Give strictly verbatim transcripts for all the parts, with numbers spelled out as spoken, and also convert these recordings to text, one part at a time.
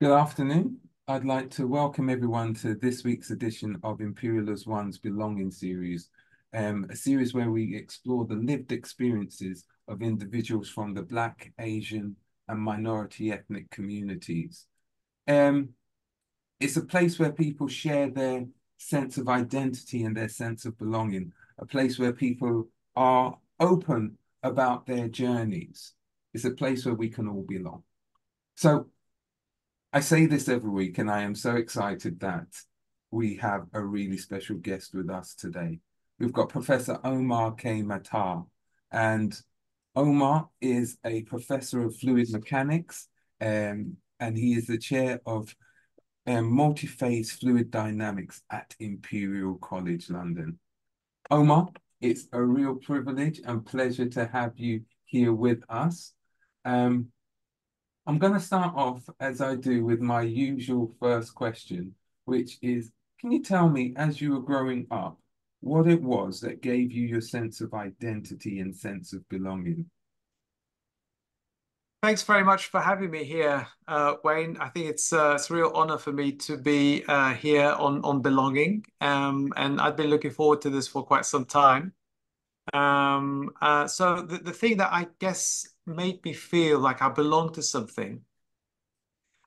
Good afternoon. I'd like to welcome everyone to this week's edition of Imperial As One's Belonging Series, um, a series where we explore the lived experiences of individuals from the Black, Asian, and minority ethnic communities. Um, it's a place where people share their sense of identity and their sense of belonging, a place where people are open about their journeys. It's a place where we can all belong. So, I say this every week, and I am so excited that we have a really special guest with us today. We've got Professor Omar K Matar, and Omar is a professor of fluid mechanics, um, and he is the chair of um, multi-phase fluid dynamics at Imperial College London. Omar, it's a real privilege and pleasure to have you here with us. Um, I'm going to start off, as I do, with my usual first question, which is, can you tell me, as you were growing up, what it was that gave you your sense of identity and sense of belonging? Thanks very much for having me here, uh, Wayne. I think it's, uh, it's a real honor for me to be uh, here on, on belonging, um, and I've been looking forward to this for quite some time. Um, uh, so the, the thing that I guess made me feel like I belonged to something,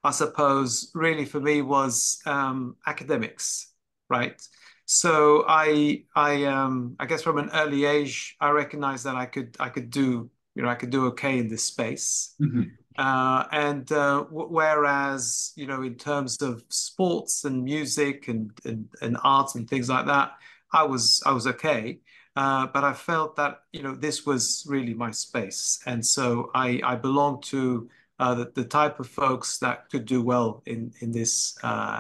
I suppose, really for me was um, academics, right? So I, I, um, I guess from an early age, I recognized that I could, I could do, you know, I could do okay in this space. Mm-hmm. uh, and uh, whereas, you know, in terms of sports and music and and, and arts and things like that, I was, I was okay. Uh, but I felt that, you know, this was really my space. And so I, I belonged to uh, the, the type of folks that could do well in, in this uh,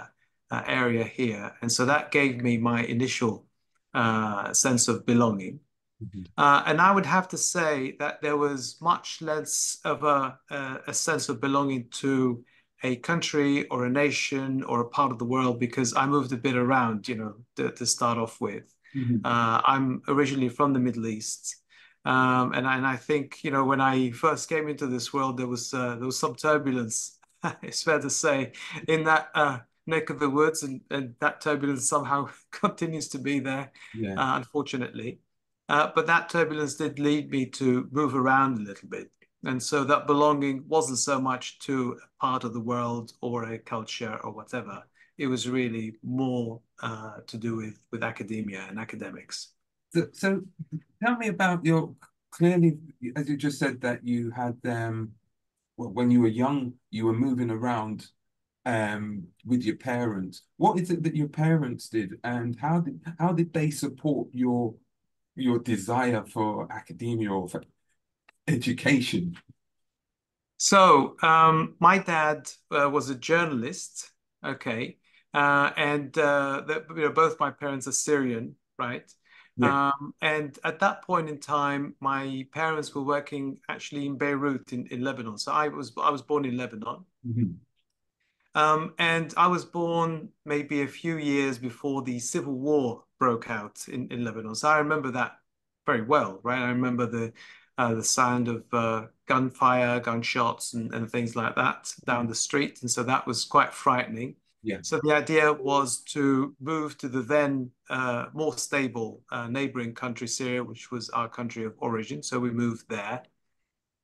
uh, area here. And so that gave me my initial uh, sense of belonging. Mm-hmm. uh, and I would have to say that there was much less of a, a, a sense of belonging to a country or a nation or a part of the world, because I moved a bit around, you know, to, to start off with. Mm-hmm. uh, I'm originally from the Middle East, um, and, and I think, you know, when I first came into this world, there was uh, there was some turbulence, it's fair to say, in that uh, neck of the woods, and, and that turbulence somehow continues to be there, yeah. uh, unfortunately. Uh, but that turbulence did lead me to move around a little bit, and so that belonging wasn't so much to a part of the world or a culture or whatever. It was really more uh, to do with, with academia and academics. So, so tell me about your, clearly, as you just said, that you had, um, well, when you were young, you were moving around um, with your parents. What is it that your parents did, and how did, how did they support your, your desire for academia or for education? So um, my dad uh, was a journalist, okay. Uh, and uh, the, you know, both my parents are Syrian, right? Yeah. Um, and at that point in time, my parents were working actually in Beirut, in, in Lebanon. So I was I was born in Lebanon, mm-hmm. um, and I was born maybe a few years before the civil war broke out in, in Lebanon. So I remember that very well, right? I remember the uh, the sound of uh, gunfire, gunshots, and, and things like that down the street, and so that was quite frightening. Yeah. So the idea was to move to the then uh, more stable uh, neighboring country, Syria, which was our country of origin. So we moved there.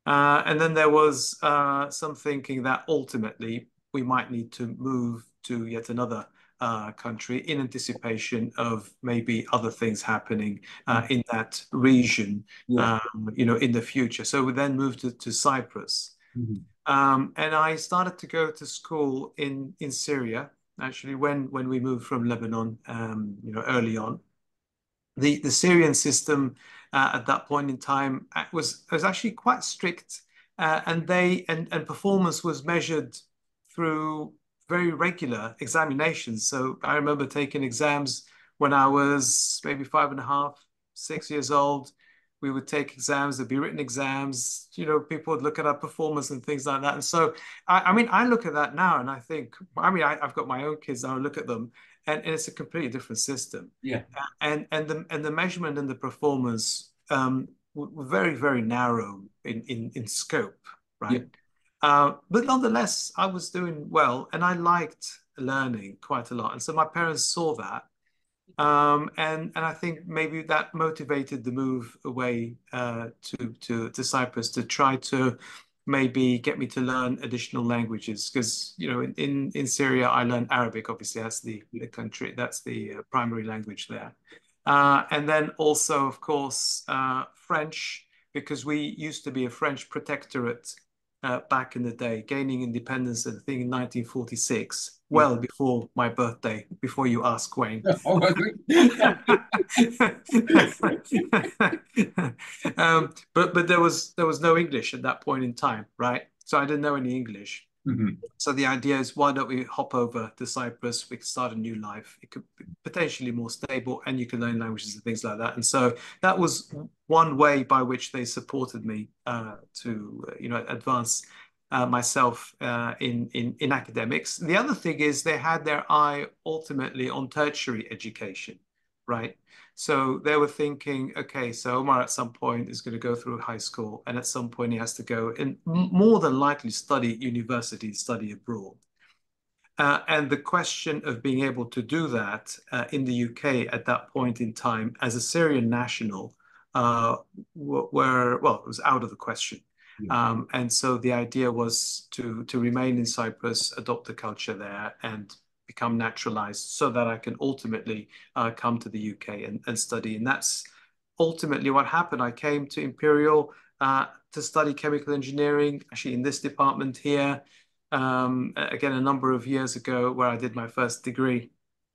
Uh, and then there was uh, some thinking that ultimately we might need to move to yet another uh, country in anticipation of maybe other things happening uh, in that region, yeah. um, you know, in the future. So we then moved to, to Cyprus. Mm-hmm. Um, and I started to go to school in, in Syria, actually, when, when we moved from Lebanon, um, you know, early on. The, the Syrian system uh, at that point in time was, was actually quite strict, uh, and, they, and, and performance was measured through very regular examinations. So I remember taking exams when I was maybe five and a half, six years old. We would take exams, there'd be written exams, you know, people would look at our performance and things like that. And so, I, I mean, I look at that now and I think, I mean, I, I've got my own kids, I look at them and, and it's a completely different system. Yeah. And and the, and the measurement and the performance um, were very, very narrow in, in, in scope, right? Yeah. Uh, but nonetheless, I was doing well and I liked learning quite a lot. And so my parents saw that. Um, and, and I think maybe that motivated the move away uh, to, to, to Cyprus to try to maybe get me to learn additional languages. Because, you know, in, in, in Syria, I learned Arabic, obviously, that's the, the country, that's the primary language there. Uh, and then also, of course, uh, French, because we used to be a French protectorate uh, back in the day, gaining independence, I think, in nineteen forty-six. Well, yeah. Before my birthday, before you ask, Wayne. Oh, um, but but there was there was no English at that point in time, right? So I didn't know any English. Mm-hmm. So the idea is, why don't we hop over to Cyprus? We could start a new life. It could be potentially more stable, and you can learn languages and things like that. And so that was one way by which they supported me uh, to you know advance. Uh, myself uh, in, in, in academics. The other thing is they had their eye ultimately on tertiary education, right? So they were thinking, okay, so Omar at some point is going to go through high school, and at some point he has to go and more than likely study at university, study abroad. Uh, and the question of being able to do that uh, in the U K at that point in time as a Syrian national uh, were, well, it was out of the question. Um, and so the idea was to, to remain in Cyprus, adopt the culture there and become naturalized so that I can ultimately uh, come to the U K and, and study. And that's ultimately what happened. I came to Imperial uh, to study chemical engineering, actually in this department here, um, again, a number of years ago where I did my first degree.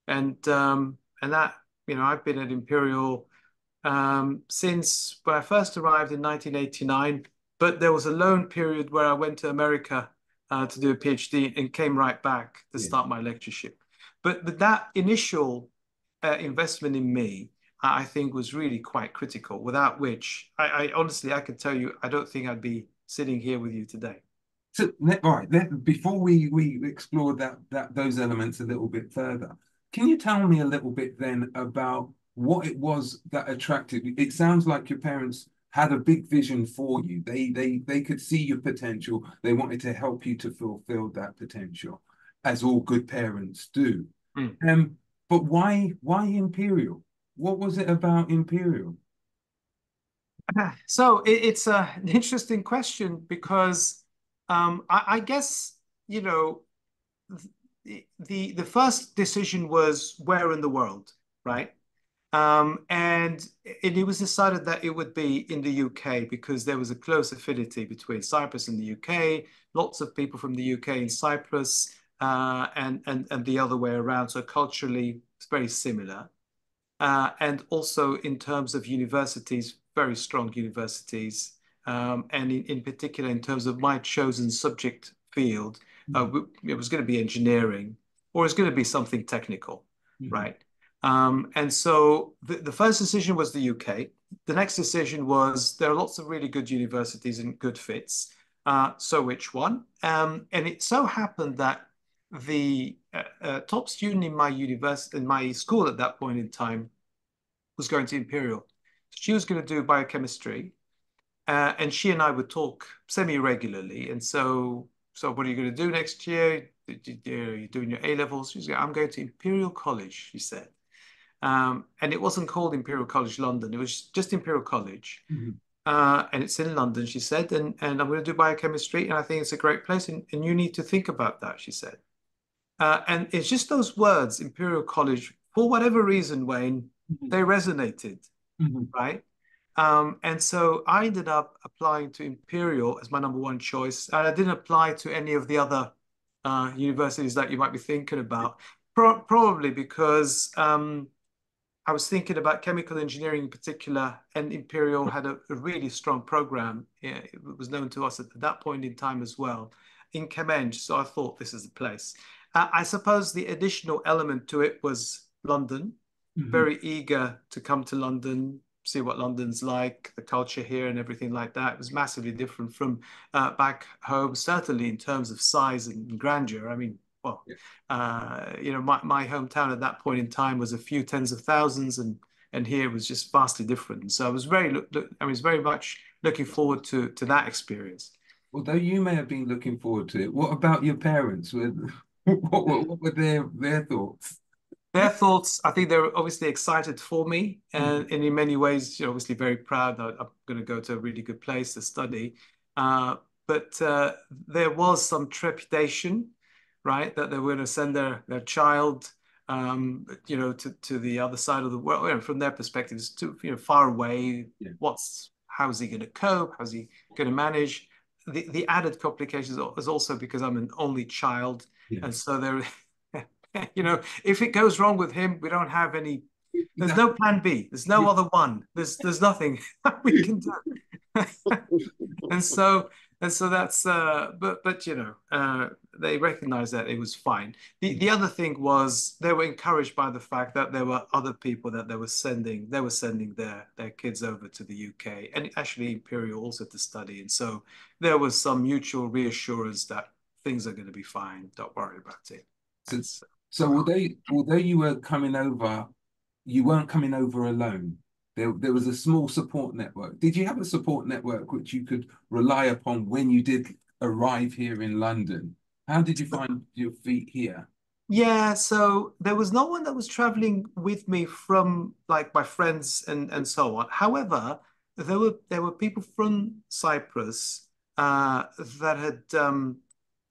And, um, and that, you know, I've been at Imperial um, since when I first arrived in nineteen eighty-nine. But there was a lone period where I went to America uh, to do a PhD and came right back to yeah. start my lectureship. But, but that initial uh, investment in me, I think, was really quite critical, without which I, I honestly, I can tell you, I don't think I'd be sitting here with you today. So, right, before we, we explore that, that, those elements a little bit further, can you tell me a little bit then about what it was that attracted you? It sounds like your parents had a big vision for you. They, they, they could see your potential. They wanted to help you to fulfill that potential, as all good parents do. Mm. Um, but why, why Imperial? What was it about Imperial? So it, it's a, an interesting question because um, I, I guess, you know, the, the, the first decision was where in the world, right? Um, and it, it was decided that it would be in the U K because there was a close affinity between Cyprus and the U K, lots of people from the U K in Cyprus uh, and, and, and the other way around. So culturally, it's very similar. Uh, and also in terms of universities, very strong universities. Um, and in, in particular, in terms of my chosen subject field, uh, it was going to be engineering or it's going to be something technical, mm-hmm. right? Um, and so the, the first decision was the U K. The next decision was there are lots of really good universities and good fits. Uh, so which one? Um, and it so happened that the uh, uh, top student in my university, in my school at that point in time, was going to Imperial. She was going to do biochemistry, uh, and she and I would talk semi-regularly. And so, so what are you going to do next year? Are you doing your A levels? She's going, I'm going to Imperial College, she said. Um, and it wasn't called Imperial College London. It was just Imperial College. Mm-hmm. uh, and it's in London, she said, and, and I'm going to do biochemistry. And I think it's a great place. And, and you need to think about that, she said. Uh, and it's just those words, Imperial College, for whatever reason, Wayne, mm-hmm. they resonated, mm-hmm. right? Um, and so I ended up applying to Imperial as my number one choice. And I didn't apply to any of the other uh, universities that you might be thinking about, Pro probably because um, I was thinking about chemical engineering in particular, and Imperial had a, a really strong program. It was known to us at that point in time as well, in ChemEng. So I thought this is the place. Uh, I suppose the additional element to it was London, mm-hmm. very eager to come to London, see what London's like, the culture here and everything like that. It was massively different from uh, back home, certainly in terms of size and grandeur. I mean, Well, uh, you know, my, my hometown at that point in time was a few tens of thousands, and and here was just vastly different. So I was very, look, look, I was very much looking forward to to that experience. Although you may have been looking forward to it, what about your parents? What, what, what were their, their thoughts? Their thoughts, I think they were obviously excited for me, and, and in many ways, you're obviously very proud that I'm going to go to a really good place to study. Uh, but uh, there was some trepidation, right, that they were going to send their, their child, um, you know, to, to the other side of the world, you know, from their perspective, it's too, you know, far away. Yeah. What's, how is he going to cope? How's he going to manage? The, the added complications is also because I'm an only child. Yeah. And so there, you know, if it goes wrong with him, we don't have any, there's no plan B, there's no other one, there's there's nothing we can do. and so and so that's uh but but you know, uh they recognized that it was fine. The the other thing was they were encouraged by the fact that there were other people that they were sending they were sending their their kids over to the U K, and actually Imperial also to study, and so there was some mutual reassurance that things are going to be fine, don't worry about it. And so, So although although you were coming over, you weren't coming over alone. There, there was a small support network. Did you have a support network which you could rely upon when you did arrive here in London? How did you find your feet here? Yeah, so there was no one that was traveling with me from like my friends and, and so on. However, there were there were people from Cyprus uh, that had um,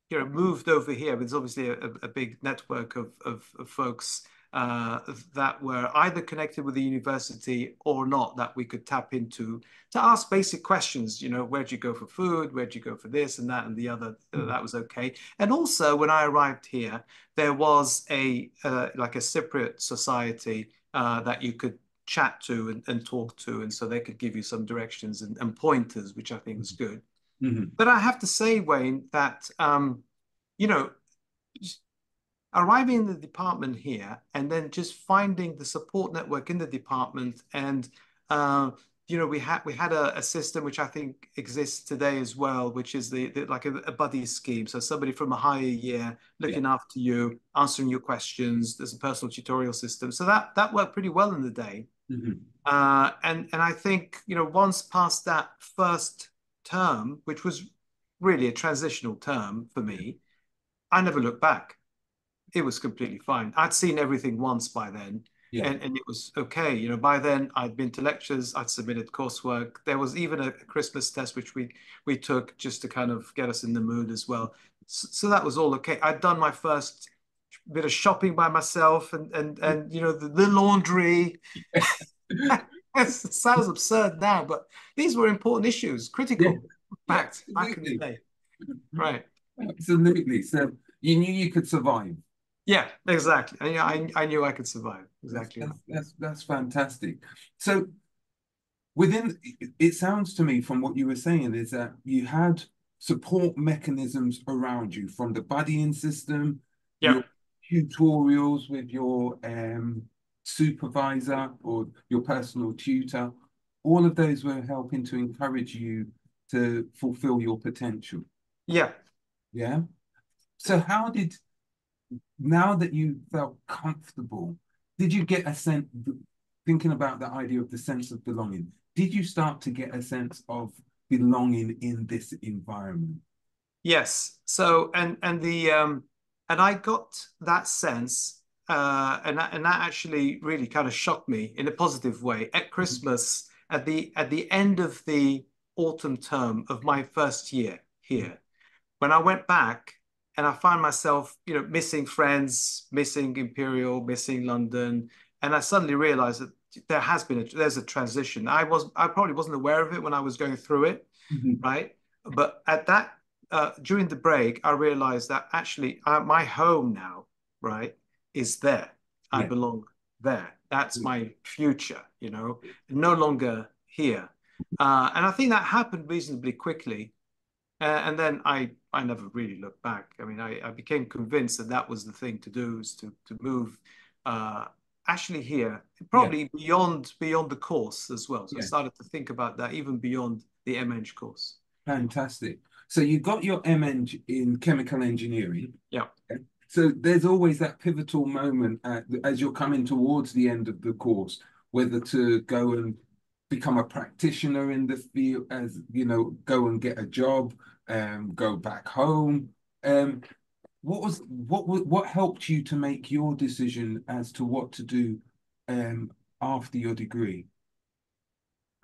you know, moved over here. There's obviously a, a big network of, of, of folks uh, that were either connected with the university or not, that we could tap into to ask basic questions, you know, where do you go for food? Where do you go for this and that and the other? Mm. That was okay. And also when I arrived here, there was a, uh, like a Cypriot society uh, that you could chat to and, and talk to. And so they could give you some directions and, and pointers, which I think was good. Mm-hmm. But I have to say, Wayne, that, um, you know, arriving in the department here and then just finding the support network in the department. And, uh, you know, we had we had a, a system which I think exists today as well, which is the, the like a, a buddy scheme. So somebody from a higher year looking yeah. after you, answering your questions. There's a personal tutorial system. So that, that worked pretty well in the day. Mm-hmm. uh, and, and I think, you know, once past that first term, which was really a transitional term for me, I never looked back. It was completely fine. I'd seen everything once by then, yeah. and, and it was okay. You know, by then I'd been to lectures, I'd submitted coursework. There was even a Christmas test, which we, we took just to kind of get us in the mood as well. So, so that was all okay. I'd done my first bit of shopping by myself and, and, and you know, the, the laundry. Yeah. It sounds absurd now, but these were important issues, critical facts yeah, back in the day. Right. Absolutely. So you knew you could survive. Yeah, exactly. I, I, I knew I could survive. Exactly. That's, that's, that's fantastic. So within, it sounds to me from what you were saying is that you had support mechanisms around you, from the buddying system, yeah. your tutorials with your... Um, supervisor or your personal tutor. All of those were helping to encourage you to fulfill your potential. Yeah. Yeah. So how did, now that you felt comfortable, did you get a sense, thinking about the idea of the sense of belonging, did you start to get a sense of belonging in this environment? Yes. So, and, and the, um, and I got that sense. Uh, and, and that actually really kind of shocked me in a positive way. At Christmas, mm-hmm. at the at the end of the autumn term of my first year here, mm-hmm. when I went back and I found myself, you know, missing friends, missing Imperial, missing London, and I suddenly realized that there has been a, there's a transition. I was I probably wasn't aware of it when I was going through it, mm-hmm. right? But at that uh, during the break, I realized that actually uh, my home now, right, is there. I yeah. belong there. That's yeah. my future, you know, no longer here. Uh, and I think that happened reasonably quickly. Uh, and then I, I never really looked back. I mean, I, I became convinced that that was the thing to do, is to, to move uh, actually here, probably yeah. beyond beyond the course as well. So yeah. I started to think about that even beyond the MEng course. Fantastic. So you got your MEng in chemical engineering. Yeah. Okay. So there's always that pivotal moment at, as you're coming towards the end of the course, whether to go and become a practitioner in the field, as you know, go and get a job, um, go back home. Um, what was what what helped you to make your decision as to what to do um, after your degree?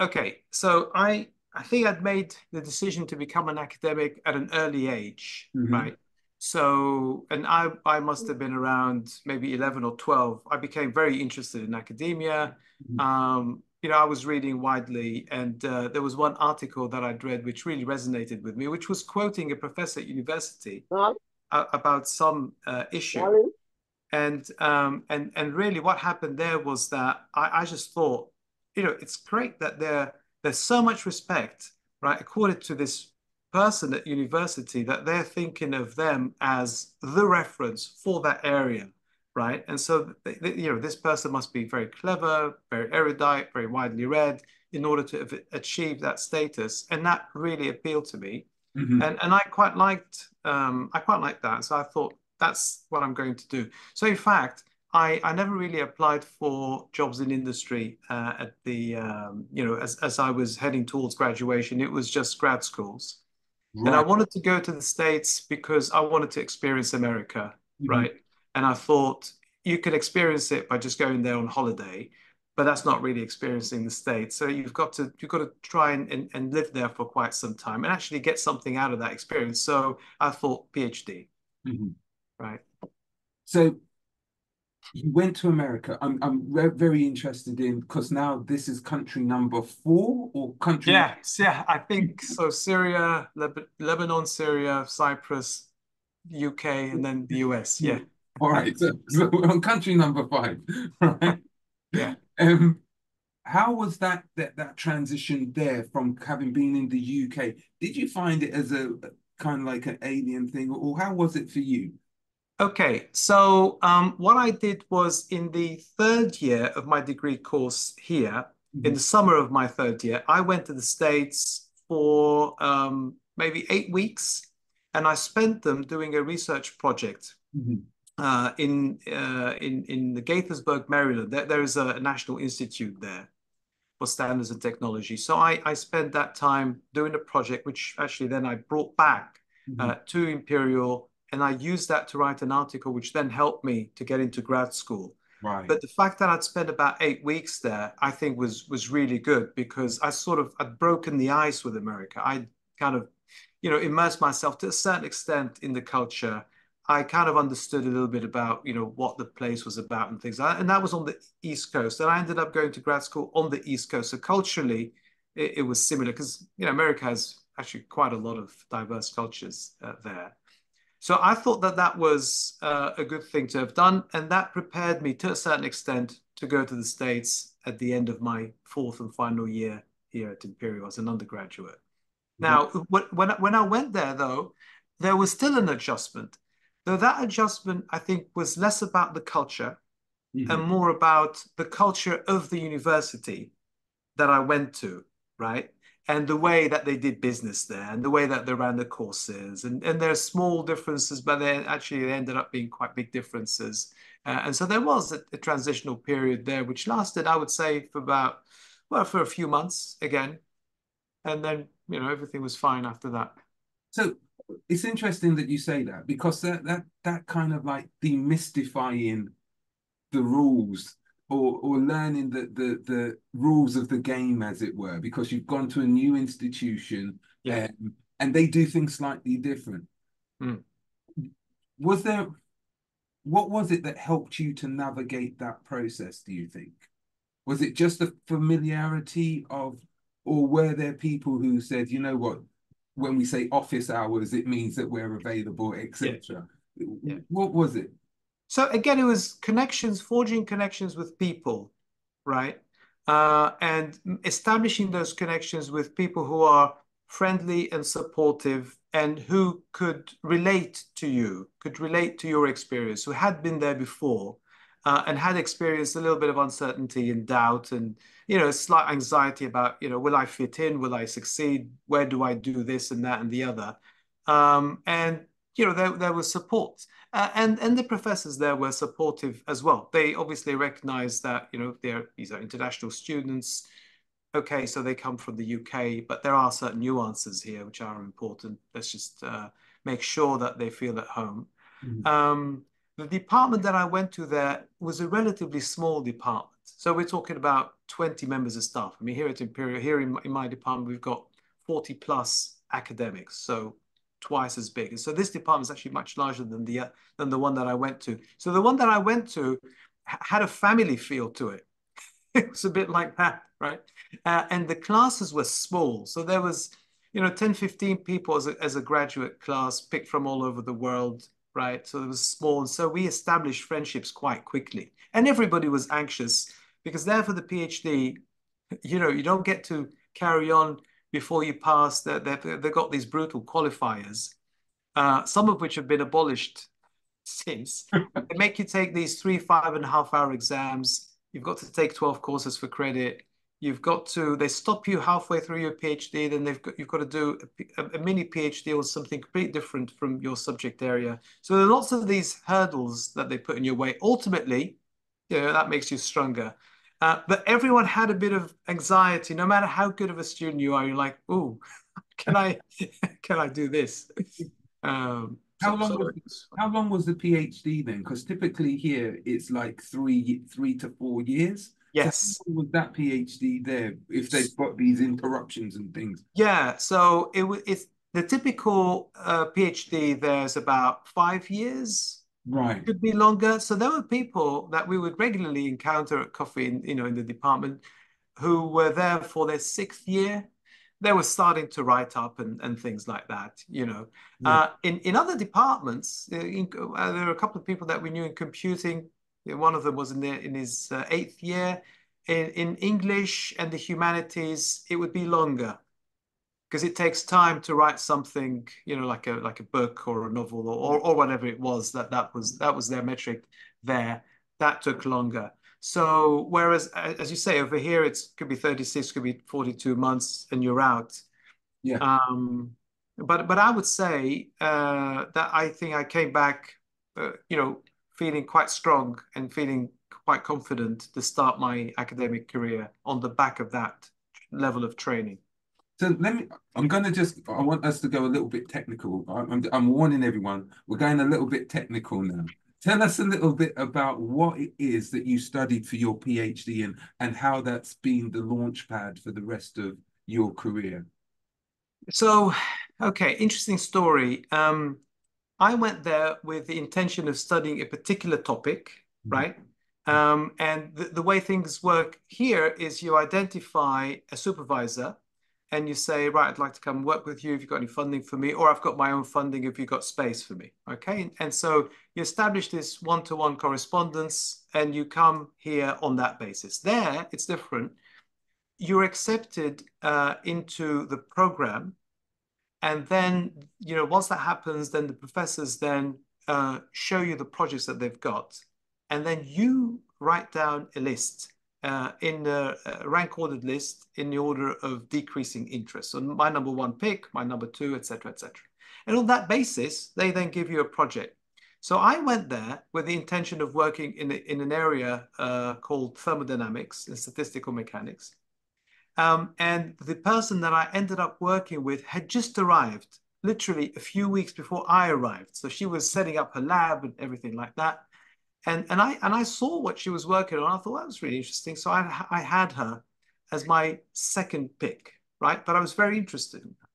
Okay, so I I think I'd made the decision to become an academic at an early age, mm-hmm. right? So, and I, I must have been around maybe eleven or twelve. I became very interested in academia. Mm-hmm. um, you know, I was reading widely, and uh, there was one article that I'd read which really resonated with me, which was quoting a professor at university uh, about some uh, issue. Sorry. And um, and and really what happened there was that I, I just thought, you know, it's great that there, there's so much respect, right, accorded to this person at university, that they're thinking of them as the reference for that area, right? And so, they, they, you know, this person must be very clever, very erudite, very widely read in order to achieve that status. And that really appealed to me. Mm-hmm. And, and I quite liked, um, I quite liked that. So I thought, that's what I'm going to do. So in fact, I, I never really applied for jobs in industry uh, at the, um, you know, as, as I was heading towards graduation. It was just grad schools. Right. And I wanted to go to the States because I wanted to experience America, mm-hmm. right? And I thought you could experience it by just going there on holiday, but that's not really experiencing the States. So you've got to you've got to try and, and, and live there for quite some time and actually get something out of that experience. So I thought PhD, mm-hmm. right? So you went to America. I'm I'm very interested in, because now this is country number four or country. Yes, yeah, I think so. Syria, Leb Lebanon, Syria, Cyprus, U K, and then the U S. Yeah. All right. So, so we're on country number five. Right. Yeah. Um, how was that that that transition there from having been in the U K? Did you find it as a kind of like an alien thing, or how was it for you? Okay, so um, what I did was, in the third year of my degree course here, mm-hmm. in the summer of my third year, I went to the States for um, maybe eight weeks, and I spent them doing a research project mm-hmm. uh, in, uh, in in the Gaithersburg, Maryland. There, there is a national institute there for standards and technology. So I, I spent that time doing a project, which actually then I brought back mm-hmm. uh, to Imperial. And I used that to write an article, which then helped me to get into grad school. Right. But the fact that I'd spent about eight weeks there, I think was was really good, because I sort of I'd broken the ice with America. I kind of, you know, immersed myself to a certain extent in the culture. I kind of understood a little bit about, you know, what the place was about and things. And that was on the East Coast. And I ended up going to grad school on the East Coast. So culturally, it, it was similar, because, you know, America has actually quite a lot of diverse cultures uh, there. So I thought that that was uh, a good thing to have done, and that prepared me to a certain extent to go to the States at the end of my fourth and final year here at Imperial as an undergraduate. Now, when, when I went there, though, there was still an adjustment. Though that adjustment, I think, was less about the culture mm-hmm. and more about the culture of the university that I went to, right? And the way that they did business there, and the way that they ran the courses, and, and there are small differences, but they actually they ended up being quite big differences. Uh, and so there was a, a transitional period there, which lasted, I would say, for about, well, for a few months again. And then, you know, everything was fine after that. So it's interesting that you say that, because that, that, that kind of like demystifying the rules, Or, or learning the, the, the rules of the game, as it were, because you've gone to a new institution yeah. um, and they do things slightly different. Mm. Was there, what was it that helped you to navigate that process, do you think? Was it just the familiarity of, or were there people who said, you know what, when we say office hours, it means that we're available, et cetera? Yeah. Yeah. What was it? So again, it was connections, forging connections with people, right? Uh, and establishing those connections with people who are friendly and supportive and who could relate to you, could relate to your experience, who had been there before uh, and had experienced a little bit of uncertainty and doubt and, you know, slight anxiety about, you know, will I fit in? Will I succeed? Where do I do this and that and the other? Um, and, you know, there, there was support. Uh, and, and the professors there were supportive as well. They obviously recognized that, you know, they're, these are international students. okay, so they come from the U K, but there are certain nuances here which are important. Let's just uh, make sure that they feel at home. Mm-hmm. Um, the department that I went to there was a relatively small department. So we're talking about twenty members of staff. I mean, here at Imperial, here in my, in my department, we've got forty plus academics, so twice as big. And so this department is actually much larger than the, uh, than the one that I went to. So the one that I went to had a family feel to it. It was a bit like that, right? Uh, and the classes were small. So there was, you know, ten, fifteen people as a, as a graduate class picked from all over the world, right? So it was small. And so we established friendships quite quickly. And everybody was anxious because there for the PhD, you know, you don't get to carry on before you pass. They've they got these brutal qualifiers, uh, some of which have been abolished since. They make you take these three, five and a half hour exams. You've got to take twelve courses for credit. You've got to, they stop you halfway through your PhD, then they've got, you've got to do a, a mini PhD or something completely different from your subject area. So there are lots of these hurdles that they put in your way. Ultimately, you know, that makes you stronger. Uh, but everyone had a bit of anxiety. No matter how good of a student you are, you're like, "Ooh, can I, can I do this?" Um, how so, long? So was, how long was the PhD then? Because typically here it's like three, three to four years. Yes. So was that PhD there if they've got these interruptions and things? Yeah. So it was. It's the typical uh, PhD. There's about five years. Right. It could be longer. So there were people that we would regularly encounter at coffee, in, you know, in the department who were there for their sixth year. They were starting to write up and, and things like that, you know. Yeah. Uh, in, in other departments, in, uh, there were a couple of people that we knew in computing. One of them was in, the, in his uh, eighth year. In, in English and the humanities, it would be longer, because it takes time to write something, you know, like a like a book or a novel or, or or whatever it was that that was that was their metric there. That took longer. So whereas, as you say, over here it's could be thirty-six, could be forty-two months, and you're out. Yeah. Um. But but I would say uh, that I think I came back, uh, you know, feeling quite strong and feeling quite confident to start my academic career on the back of that level of training. So let me, I'm going to just, I want us to go a little bit technical. I'm, I'm warning everyone, we're going a little bit technical now. Tell us a little bit about what it is that you studied for your PhD and, and how that's been the launch pad for the rest of your career. So, okay, interesting story. Um, I went there with the intention of studying a particular topic, right? Um, and the, the way things work here is you identify a supervisor, and you say, right, I'd like to come work with you if you've got any funding for me, or I've got my own funding if you've got space for me, okay? And, and so you establish this one-to-one correspondence, and you come here on that basis. There, it's different. You're accepted uh, into the program, and then, you know, once that happens, then the professors then uh, show you the projects that they've got, and then you write down a list. Uh, in a, a rank-ordered list in the order of decreasing interest. So my number one pick, my number two, et cetera, et cetera. And on that basis, they then give you a project. So I went there with the intention of working in, a, in an area uh, called thermodynamics and statistical mechanics. Um, and the person that I ended up working with had just arrived, literally a few weeks before I arrived. So she was setting up her lab and everything like that. And, and, I, and I saw what she was working on. I thought that was really interesting. So I, I had her as my second pick, right? But I was very interested in her.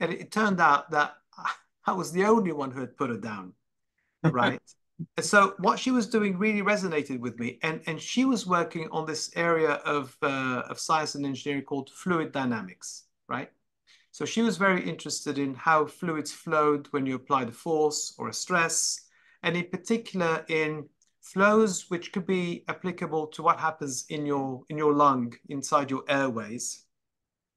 And it, it turned out that I was the only one who had put her down, right? And so what she was doing really resonated with me. And, and she was working on this area of, uh, of science and engineering called fluid dynamics, right? So she was very interested in how fluids flowed when you applied a force or a stress, and in particular in flows which could be applicable to what happens in your in your lung, inside your airways.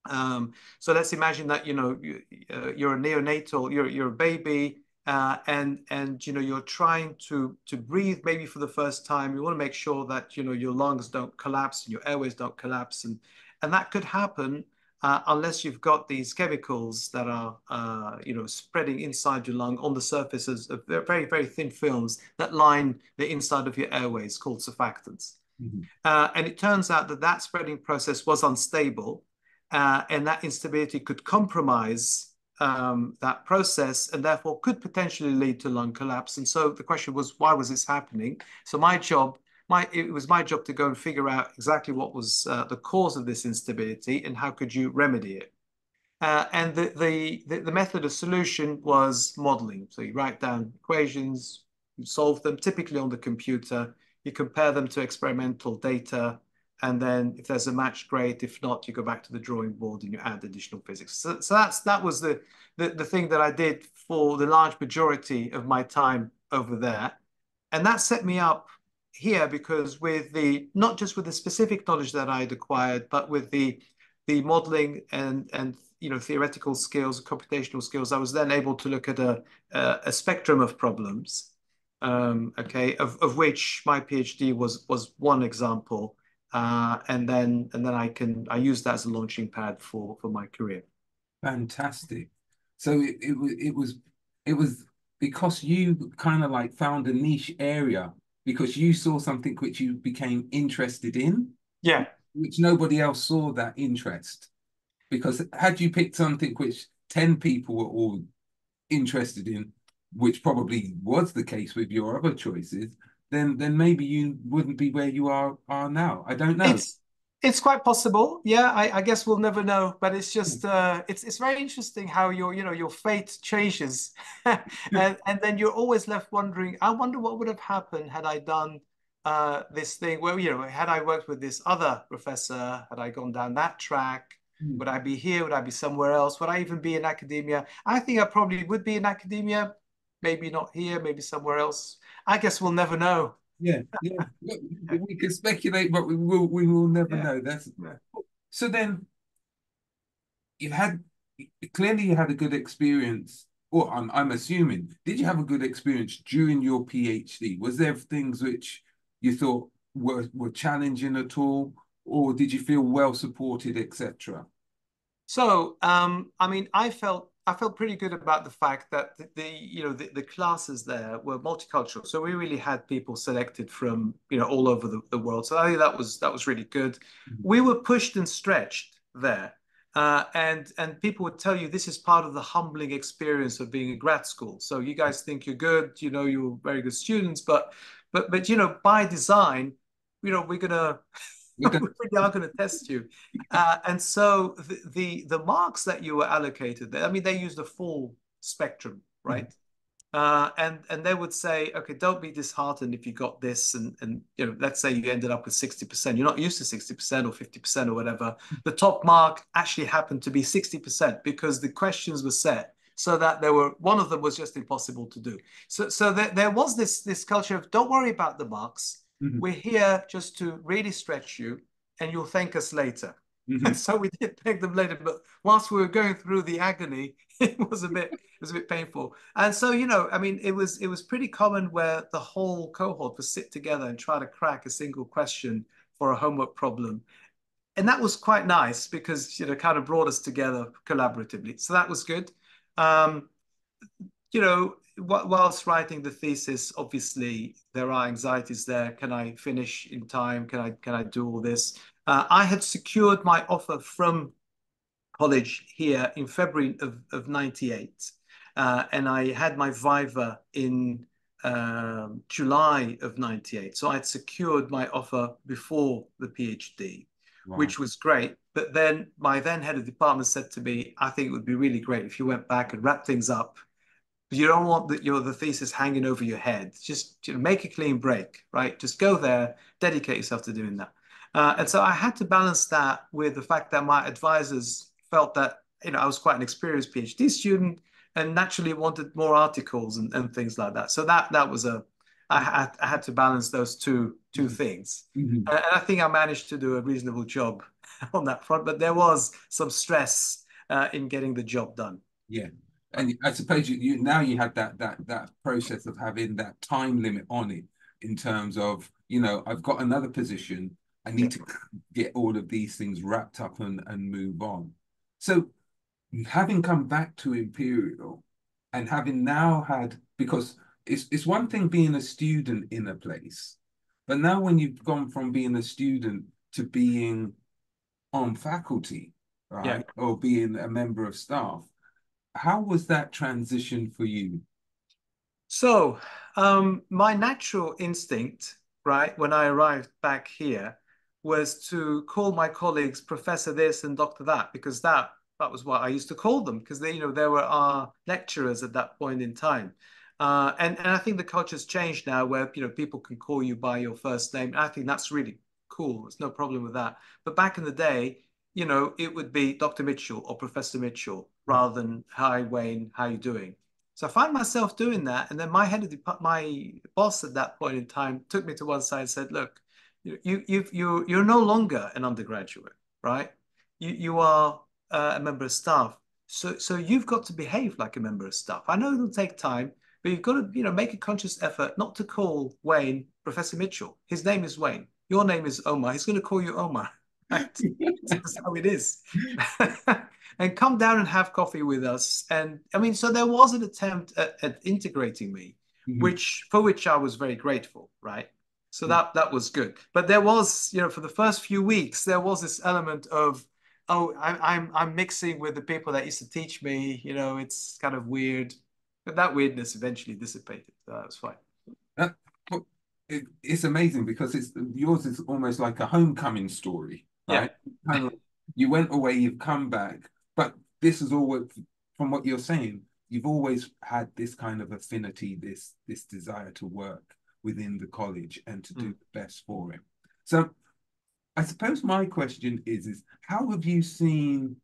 Um, so let's imagine that, you know, you, uh, you're a neonatal, you're you're a baby, uh, and and you know you're trying to to breathe maybe for the first time. You want to make sure that, you know, your lungs don't collapse and your airways don't collapse, and and that could happen uh, unless you've got these chemicals that are uh, you know spreading inside your lung on the surfaces of very very thin films that line the inside of your airways called surfactants. Mm-hmm. uh, and it turns out that that spreading process was unstable, uh, and that instability could compromise um, that process and therefore could potentially lead to lung collapse. And so the question was, why was this happening? So my job, my it was my job to go and figure out exactly what was uh, the cause of this instability and how could you remedy it. Uh, and the, the, the, the method of solution was modeling. So you write down equations, you solve them, typically on the computer, you compare them to experimental data, and then if there's a match, great. If not, you go back to the drawing board and you add additional physics. So, so that's, that was the, the, the thing that I did for the large majority of my time over there. And that set me up here because with the, not just with the specific knowledge that I'd acquired, but with the, the modeling and, and you know, theoretical skills, computational skills, I was then able to look at a, a, a spectrum of problems, um, okay, of, of which my PhD was was one example, uh, and then and then I can I used that as a launching pad for for my career. Fantastic. So it it was it was it was because you kind of like found a niche area because you saw something which you became interested in. Yeah, which nobody else saw that interest. Because had you picked something which ten people were all interested in, which probably was the case with your other choices, then then maybe you wouldn't be where you are are now. I don't know. It's, it's quite possible. Yeah, I, I guess we'll never know. But it's just uh, it's it's very interesting how your you know your fate changes, and and then you're always left wondering. I wonder what would have happened had I done uh, this thing. Well, you know, had I worked with this other professor, had I gone down that track. Would I be here? Would I be somewhere else? Would I even be in academia? I think I probably would be in academia. Maybe not here, maybe somewhere else. I guess we'll never know. Yeah, yeah. We can speculate, but we will, we will never yeah. know. That's so then you've had, clearly you had a good experience, or I'm, I'm assuming, did you have a good experience during your PhD? Was there things which you thought were, were challenging at all? Or did you feel well supported, et cetera? So, um, I mean, I felt I felt pretty good about the fact that the, the you know the, the classes there were multicultural, so we really had people selected from you know all over the, the world. So I think that was that was really good. Mm-hmm. We were pushed and stretched there, uh, and and people would tell you this is part of the humbling experience of being in grad school. So you guys think you're good, you know, you're very good students, but but but you know by design, you know we're gonna. We really are going to test you, uh, and so the, the the marks that you were allocated there. I mean, they used the full spectrum, right? Mm-hmm. uh, and and they would say, okay, don't be disheartened if you got this, and and you know, let's say you ended up with sixty percent. You're not used to sixty percent or fifty percent or whatever. The top mark actually happened to be sixty percent because the questions were set so that there were one of them was just impossible to do. So so there there was this this culture of don't worry about the marks. Mm-hmm. We're here just to really stretch you, and you'll thank us later. Mm-hmm. And so we did thank them later, but whilst we were going through the agony, it was a bit, it was a bit painful. And so you know, I mean, it was it was pretty common where the whole cohort would sit together and try to crack a single question for a homework problem, and that was quite nice because you know kind of brought us together collaboratively. So that was good. Um, you know. Whilst writing the thesis, obviously there are anxieties there. Can I finish in time? Can I can I do all this? Uh, I had secured my offer from college here in February of, of ninety-eight, uh, and I had my viva in um, July of ninety-eight. So I had secured my offer before the PhD, wow. which was great. But then my then head of department said to me, I think it would be really great if you went back and wrapped things up. You don't want the, you know, the thesis hanging over your head. Just you know, make a clean break, right? Just go there, dedicate yourself to doing that. Uh, and so I had to balance that with the fact that my advisors felt that you know I was quite an experienced PhD student and naturally wanted more articles and, and things like that. So that that was a I had I had to balance those two two things, mm-hmm. and I think I managed to do a reasonable job on that front. But there was some stress uh, in getting the job done. Yeah. And I suppose you, you now you had that that that process of having that time limit on it in terms of you know I've got another position, I need to get all of these things wrapped up and and move on. So having come back to Imperial and having now had, because it's it's one thing being a student in a place, But now when you've gone from being a student to being on faculty, right, yeah. or being a member of staff, how was that transition for you? So um, my natural instinct, right, when I arrived back here was to call my colleagues Professor this and Doctor that, because that that was what I used to call them, because they, you know, they were our lecturers at that point in time. Uh, and, and I think the culture's changed now where, you know, people can call you by your first name. I think that's really cool. There's no problem with that. But back in the day, you know, it would be Doctor Mitchell or Professor Mitchell rather than, hi, Wayne, how you doing? So I found myself doing that. And then my head of the, my boss at that point in time took me to one side and said, look, you, you've, you, you're no longer an undergraduate, right? You, you are uh, a member of staff. So, so you've got to behave like a member of staff. I know it'll take time, but you've got to, you know, make a conscious effort not to call Wayne Professor Mitchell. His name is Wayne. Your name is Omar. He's going to call you Omar. Right? That's how it is. And come down and have coffee with us. And I mean, so there was an attempt at, at integrating me, mm-hmm. which for which I was very grateful, right? So mm-hmm. that that was good. But there was, you know, for the first few weeks, there was this element of, oh, I, I'm I'm mixing with the people that used to teach me. You know, it's kind of weird. But that weirdness eventually dissipated. So that was fine. That, it, it's amazing because it's yours is almost like a homecoming story. Right? Yeah. Kind of like you went away, you've come back, but this is always, from what you're saying, you've always had this kind of affinity, this this desire to work within the college and to mm. do the best for it. So I suppose my question is, is how have you seen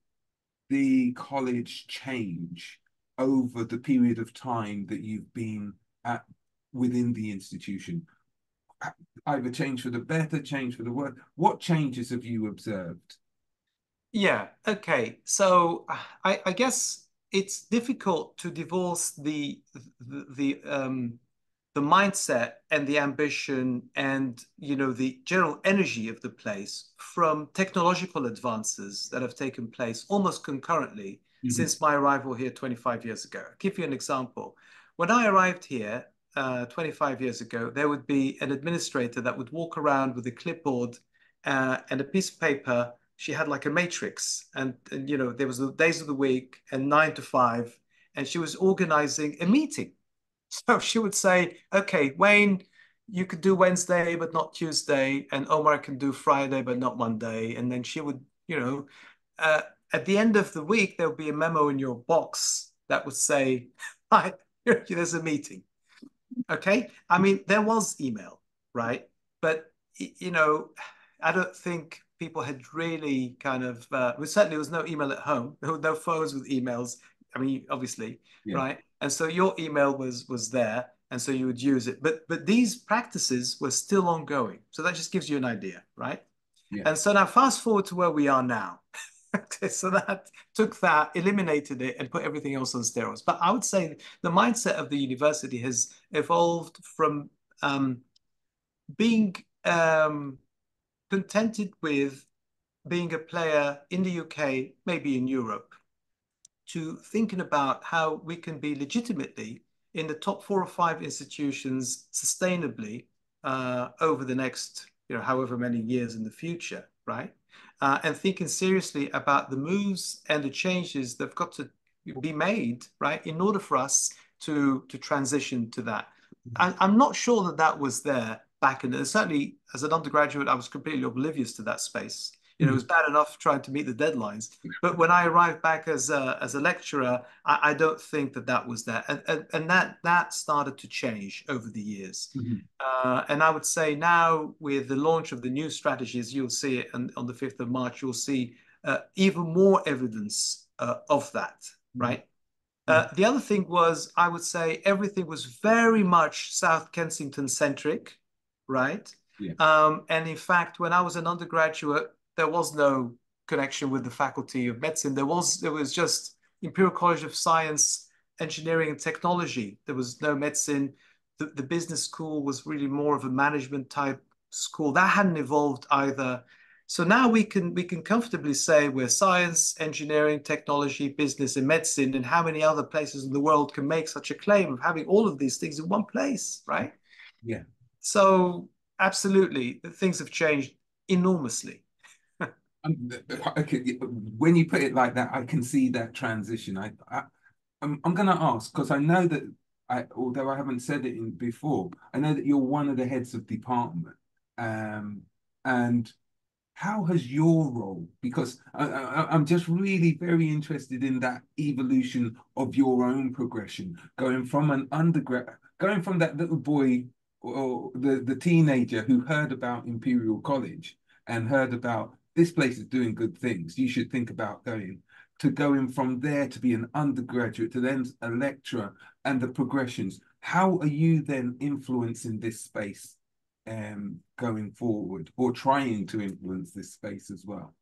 the college change over the period of time that you've been at within the institution? Either change for the better, change for the worse. What changes have you observed? Yeah, okay. So I, I guess it's difficult to divorce the the the, um, the mindset and the ambition and, you know, the general energy of the place from technological advances that have taken place almost concurrently since my arrival here twenty-five years ago. I'll give you an example. When I arrived here uh, twenty-five years ago, there would be an administrator that would walk around with a clipboard uh, and a piece of paper. She had like a matrix and, and, you know, there was the days of the week and nine to five, and she was organizing a meeting. So she would say, okay, Wayne, you could do Wednesday, but not Tuesday, and Omar can do Friday, but not Monday. And then she would, you know, uh, at the end of the week, there'll be a memo in your box that would say, hi, there's a meeting, okay? I mean, there was email, right? But, you know, I don't think people had really kind of, uh, well, certainly there was no email at home. There were no phones with emails, I mean, obviously, yeah. right? And so your email was was there, and so you would use it. But, but these practices were still ongoing. So that just gives you an idea, right? Yeah. And so now fast forward to where we are now. Okay, so that took that, eliminated it, and put everything else on steroids. But I would say the mindset of the university has evolved from um, being um, contented with being a player in the U K, maybe in Europe, to thinking about how we can be legitimately in the top four or five institutions sustainably uh, over the next, you know, however many years in the future, right? Uh, and thinking seriously about the moves and the changes that have got to be made, right, in order for us to, to transition to that. I, I'm not sure that that was there back in the, certainly as an undergraduate, I was completely oblivious to that space. You know, it was bad enough trying to meet the deadlines. But when I arrived back as a, as a lecturer, I, I don't think that that was there. And, and, and that, that started to change over the years. Mm-hmm. uh, and I would say now with the launch of the new strategies, you'll see it on, on the fifth of March, you'll see uh, even more evidence uh, of that, mm-hmm. right? Uh, the other thing was, I would say everything was very much South Kensington centric, right? Yeah. Um, and in fact, when I was an undergraduate, there was no connection with the Faculty of Medicine. There was, there was just Imperial College of Science, Engineering and Technology. There was no medicine. The, the business school was really more of a management type school. That hadn't evolved either. So now we can, we can comfortably say we're science, engineering, technology, business and medicine, and how many other places in the world can make such a claim of having all of these things in one place, right? Yeah. So absolutely, things have changed enormously. um, okay, when you put it like that, I can see that transition. I, I I'm, I'm going to ask, because I know that, I, although I haven't said it in, before, I know that you're one of the heads of department. Um, and how has your role, because I, I, I'm just really very interested in that evolution of your own progression, going from an undergrad, going from that little boy or the, the teenager who heard about Imperial College and heard about this place is doing good things, you should think about going, to going from there to be an undergraduate, to then a lecturer, and the progressions. How are you then influencing this space um, going forward, or trying to influence this space as well?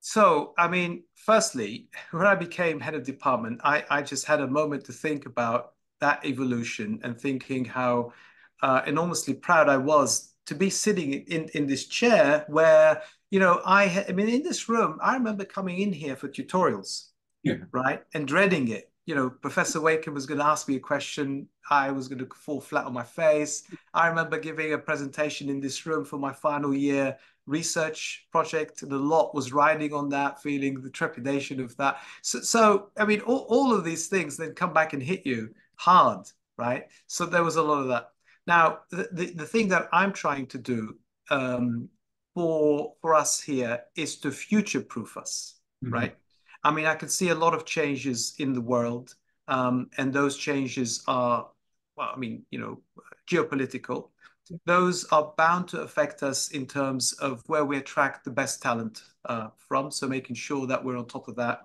So, I mean, firstly, when I became head of department, I, I just had a moment to think about that evolution and thinking how uh, enormously proud I was to be sitting in, in this chair where, you know, I, I mean, in this room, I remember coming in here for tutorials, yeah, right? And dreading it. You know, Professor Wakeham was going to ask me a question. I was going to fall flat on my face. I remember giving a presentation in this room for my final year research project, and a lot was riding on that, feeling the trepidation of that. So, so I mean, all, all of these things then come back and hit you hard, right? So there was a lot of that. Now, the, the, the thing that I'm trying to do um, for, for us here is to future-proof us, mm-hmm. right? I mean, I can see a lot of changes in the world, um, and those changes are, well, I mean, you know, geopolitical. Yeah. Those are bound to affect us in terms of where we attract the best talent uh, from, so making sure that we're on top of that.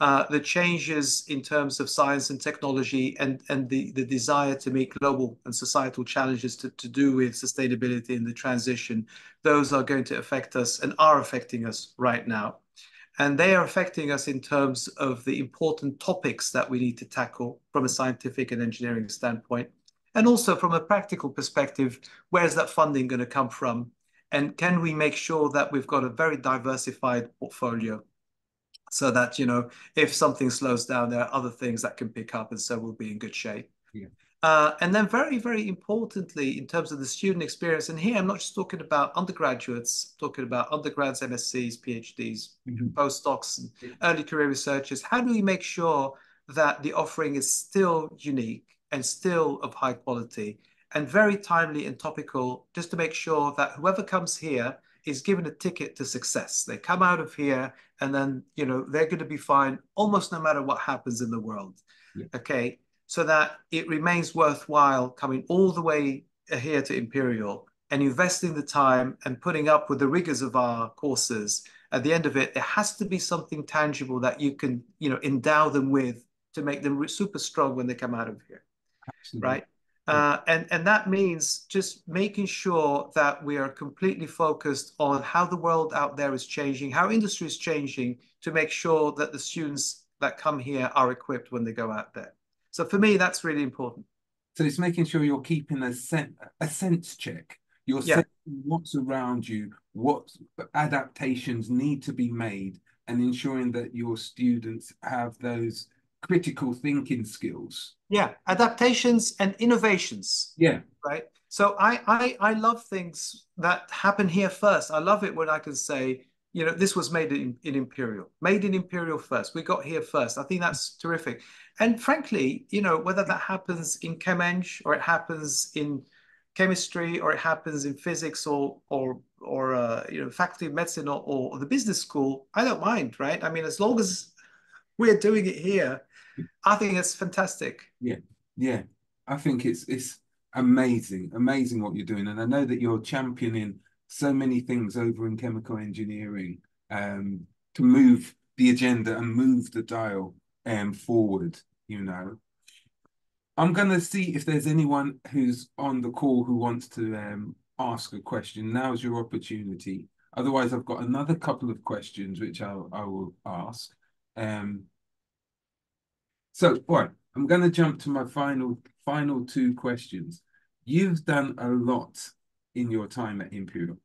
Uh, the changes in terms of science and technology and, and the, the desire to meet global and societal challenges to, to do with sustainability and the transition, those are going to affect us and are affecting us right now. And they are affecting us in terms of the important topics that we need to tackle from a scientific and engineering standpoint. And also from a practical perspective, where is that funding going to come from? And can we make sure that we've got a very diversified portfolio? So that, you know, if something slows down, there are other things that can pick up, and so we'll be in good shape. Yeah. Uh, and then very, very importantly, in terms of the student experience, and here I'm not just talking about undergraduates, I'm talking about undergrads, M S Cs, PhDs, mm-hmm. postdocs, and early career researchers. How do we make sure that the offering is still unique and still of high quality and very timely and topical, just to make sure that whoever comes here is given a ticket to success. They come out of here and then, you know, they're going to be fine almost no matter what happens in the world. Yeah. Okay. So that it remains worthwhile coming all the way here to Imperial and investing the time and putting up with the rigors of our courses. At the end of it, there has to be something tangible that you can, you know, endow them with to make them super strong when they come out of here. Absolutely. Right. Uh, and, and that means just making sure that we are completely focused on how the world out there is changing, how industry is changing, to make sure that the students that come here are equipped when they go out there. So for me, that's really important. So it's making sure you're keeping a, sen a sense check. You're yeah. sensing what's around you, what adaptations need to be made, and ensuring that your students have those critical thinking skills. Yeah, adaptations and innovations. Yeah. Right. So I, I I love things that happen here first. I love it when I can say, you know, this was made in, in Imperial, made in Imperial first. We got here first. I think that's terrific. And frankly, you know, whether that happens in ChemEng or it happens in chemistry or it happens in physics or or or uh, you know, faculty of medicine or, or the business school, I don't mind, right? I mean, as long as we're doing it here, I think it's fantastic. Yeah, yeah. I think it's it's amazing, amazing what you're doing. And I know that you're championing so many things over in chemical engineering um, to move the agenda and move the dial um, forward, you know. I'm going to see if there's anyone who's on the call who wants to um, ask a question. Now's your opportunity. Otherwise, I've got another couple of questions which I'll, I will ask. Um, So, all right, I'm going to jump to my final final two questions. You've done a lot in your time at Imperial,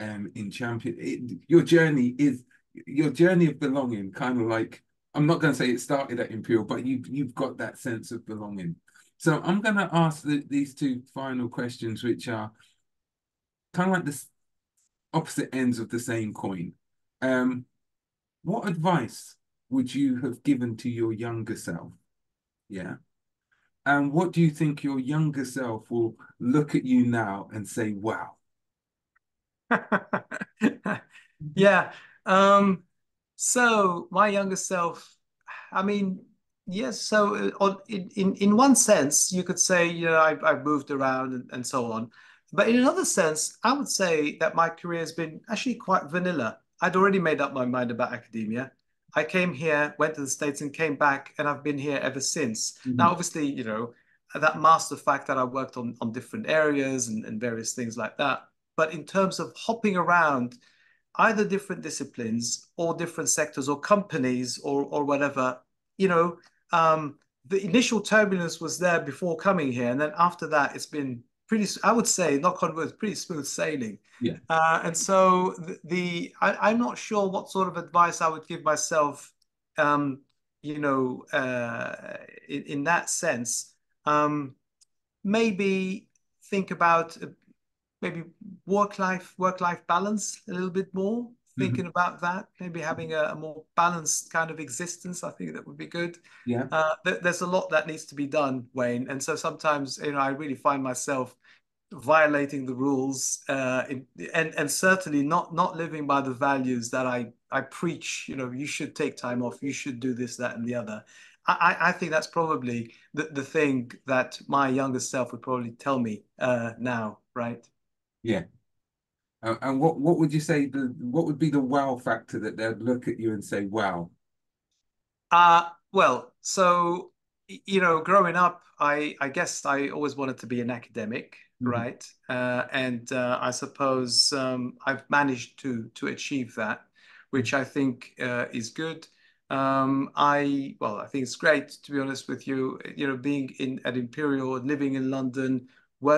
um, in champion. It, your journey is your journey of belonging, kind of like, I'm not going to say it started at Imperial, but you've you've got that sense of belonging. So I'm going to ask the, these two final questions, which are: kind of like this opposite ends of the same coin. Um, what advice would you have given to your younger self? Yeah. And what do you think your younger self will look at you now and say, wow? Yeah. Um, so my younger self, I mean, yes. So in, in, in one sense, you could say, you know, I, I've moved around and, and so on. But in another sense, I would say that my career has been actually quite vanilla. I'd already made up my mind about academia. I came here, went to the States and came back, and I've been here ever since. Mm-hmm. Now, obviously, you know, that masks the fact that I worked on, on different areas and, and various things like that. But in terms of hopping around either different disciplines or different sectors or companies or, or whatever, you know, um, the initial turbulence was there before coming here. And then after that, it's been pretty, I would say, knock on wood, pretty smooth sailing. Yeah. Uh, and so the, the I, I'm not sure what sort of advice I would give myself, um, you know, uh, in, in that sense. Um, maybe think about uh, maybe work-life work-life balance a little bit more. Thinking mm-hmm. about that, maybe having a, a more balanced kind of existence, I think that would be good. Yeah, uh, th there's a lot that needs to be done, Wayne. And so sometimes, you know, I really find myself violating the rules uh, in, and and certainly not not living by the values that I I preach. You know, you should take time off. You should do this, that, and the other. I, I think that's probably the the thing that my younger self would probably tell me uh, now, right? Yeah. Uh, and what, what would you say, the, what would be the wow factor that they'd look at you and say, wow? Uh, well, so, you know, growing up, I, I guess I always wanted to be an academic, mm-hmm. right? Uh, and uh, I suppose um, I've managed to, to achieve that, which I think uh, is good. Um, I, well, I think it's great, to be honest with you, you know, being in at Imperial, living in London,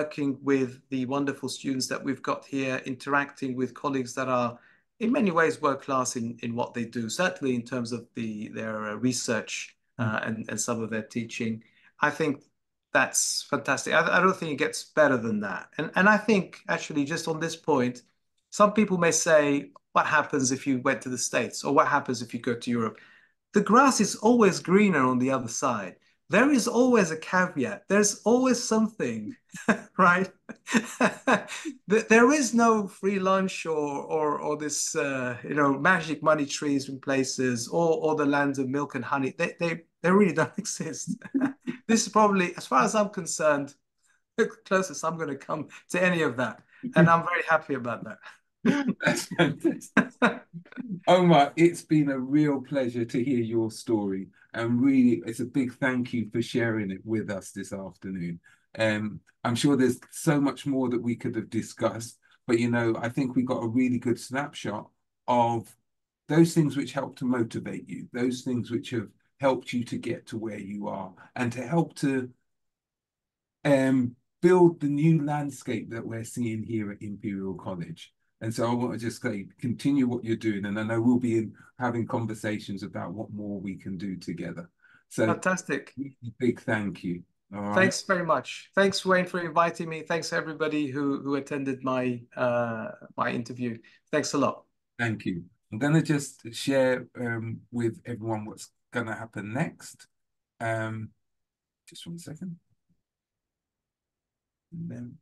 working with the wonderful students that we've got here, interacting with colleagues that are in many ways world-class in, in what they do, certainly in terms of the their research uh, and, and some of their teaching. I think that's fantastic. I, I don't think it gets better than that. And, and I think, actually, just on this point, some people may say, what happens if you went to the States, or what happens if you go to Europe? The grass is always greener on the other side. There is always a caveat. There's always something, right? There is no free lunch or or, or this, uh, you know, magic money trees in places, or, or the lands of milk and honey. They, they, they really don't exist. This is probably, as far as I'm concerned, the closest I'm going to come to any of that. And I'm very happy about that. That's fantastic. Omar, it's been a real pleasure to hear your story, and really it's a big thank you for sharing it with us this afternoon. Um, I'm sure there's so much more that we could have discussed, but you know, I think we got a really good snapshot of those things which help to motivate you, those things which have helped you to get to where you are, and to help to um, build the new landscape that we're seeing here at Imperial College. And so I want to just say, continue what you're doing. And I know we'll be in, having conversations about what more we can do together. So fantastic. Big thank you. All right. Thanks very much. Thanks, Wayne, for inviting me. Thanks, everybody who, who attended my, uh, my interview. Thanks a lot. Thank you. I'm going to just share um, with everyone what's going to happen next. Um, just one second. And then...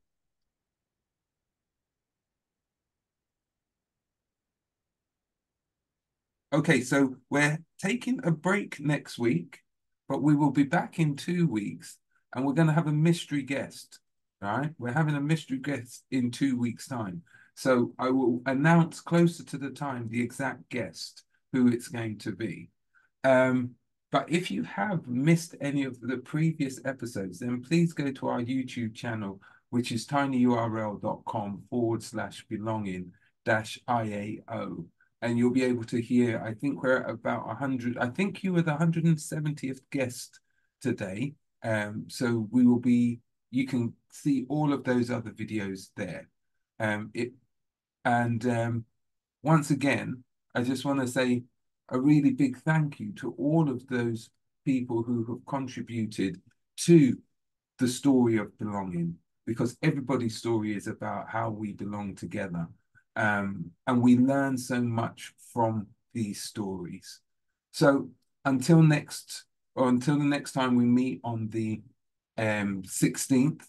Okay, so we're taking a break next week, but we will be back in two weeks and we're going to have a mystery guest, right? We're having a mystery guest in two weeks' time. So I will announce closer to the time the exact guest, who it's going to be. Um, but if you have missed any of the previous episodes, then please go to our YouTube channel, which is tinyurl.com forward slash belonging dash IAO. And you'll be able to hear, I think we're at about one hundred, I think you were the one hundred seventieth guest today. Um, so we will be, you can see all of those other videos there. Um, it, and um, once again, I just want to say a really big thank you to all of those people who have contributed to the story of belonging. because everybody's story is about how we belong together. Um, and we learn so much from these stories. So until next, or until the next time we meet on the um, sixteenth,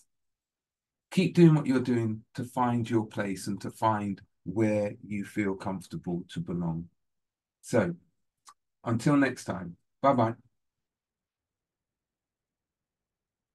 keep doing what you're doing to find your place and to find where you feel comfortable to belong. So until next time, bye-bye.